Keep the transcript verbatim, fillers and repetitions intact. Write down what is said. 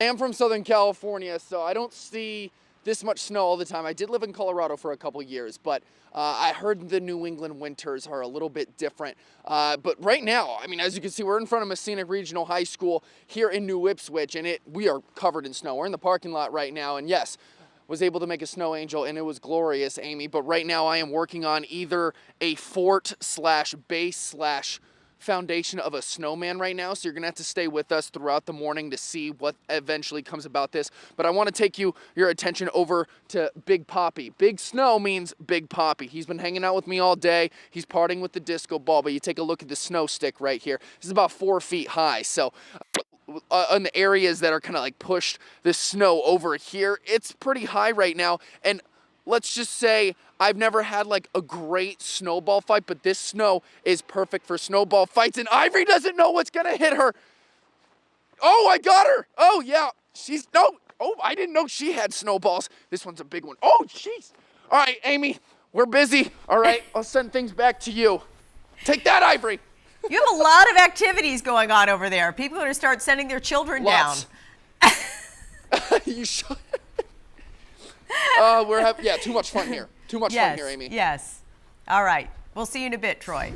I am from Southern California, so I don't see this much snow all the time. I did live in Colorado for a couple years, but uh, I heard the New England winters are a little bit different. Uh, but right now, I mean, as you can see, we're in front of Messina Regional High School here in New Ipswich, and it we are covered in snow. We're in the parking lot right now, and yes, was able to make a snow angel, and it was glorious, Amy. But right now, I am working on either a fort slash base slash foundation of a snowman right now, so you're gonna have to stay with us throughout the morning to see what eventually comes about this. But I want to take you your attention over to Big Poppy. Big Snow means Big Poppy. He's been hanging out with me all day. He's partying with the disco ball, but you take a look at the snow stick right here. This is about four feet high. So Uh, on the areas that are kind of like pushed the snow over here, it's pretty high right now. And let's just say I've never had like a great snowball fight, but this snow is perfect for snowball fights. And Ivory doesn't know what's gonna hit her. Oh, I got her. Oh yeah, she's no. Oh, I didn't know she had snowballs. This one's a big one. Oh jeez. All right, Amy, we're busy. All right, I'll send things back to you. Take that, Ivory. You have a lot of activities going on over there. People are going to start sending their children Lots. down. You should. Uh, we're having, yeah, too much fun here. Too much yes, fun here, Amy. Yes. All right. We'll see you in a bit, Troy.